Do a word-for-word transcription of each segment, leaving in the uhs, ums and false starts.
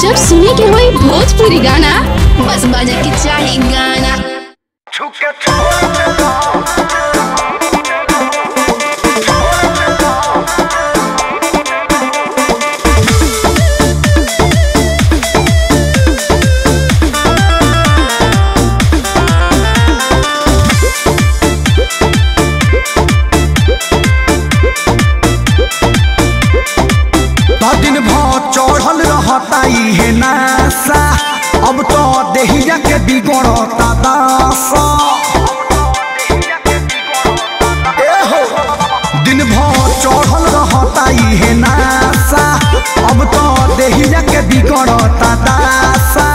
जब सुने के होई भोजपुरी गाना, बस बाजा के चाहे गाना। छुके छुके अब तो देहिया के बिगड़ता दासा, दिन भर चढ़ल रहता इहे नासा, अब तो देहिया के बिगड़ता दासा।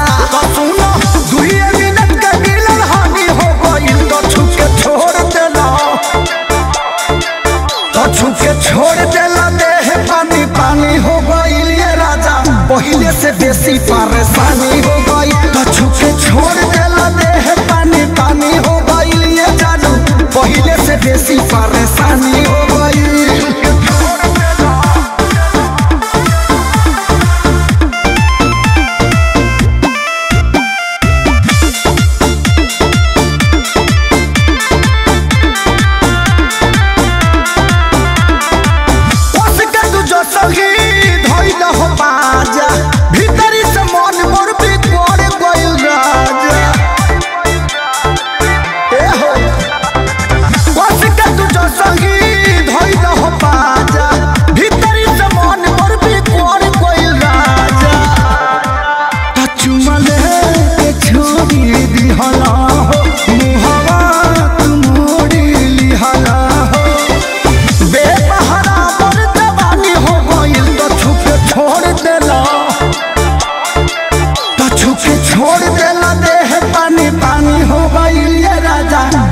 सुनो दुइये मिनट के मिलन हानि हो गइल तो छुके छोड़ देला, तो छुके छोड़ देला, देह पानी पानी हो गइल ये राजा, पहिले से बेसी परेशानी हो गइल। छुके छोड़ देला, देह पानी पानी हो गइल ये जानू, पहिले से बेसी परेशानी हो गइल।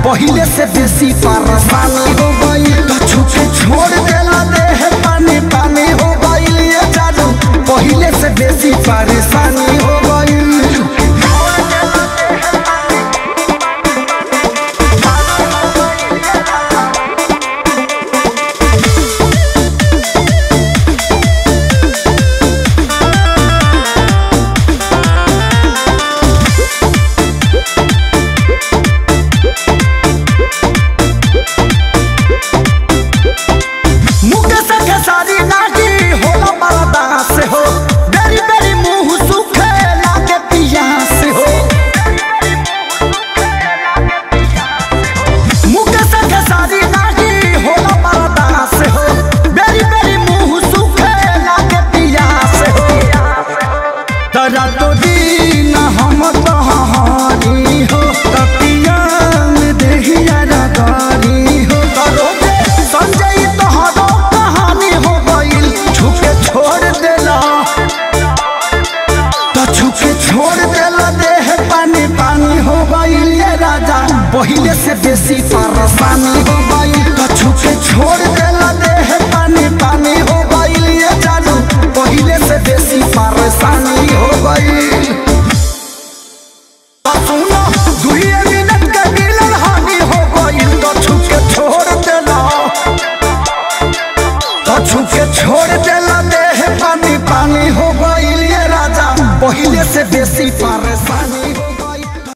पहिले से बेसी परेशानी हो गइल, तो छुके छोड़ देला, देह पानी पानी हो गइल ये जानू, पहिले से बेसी परेशानी हो गइल। पहिले से बेसी परेशानी हो गइल, तो छुके छोड़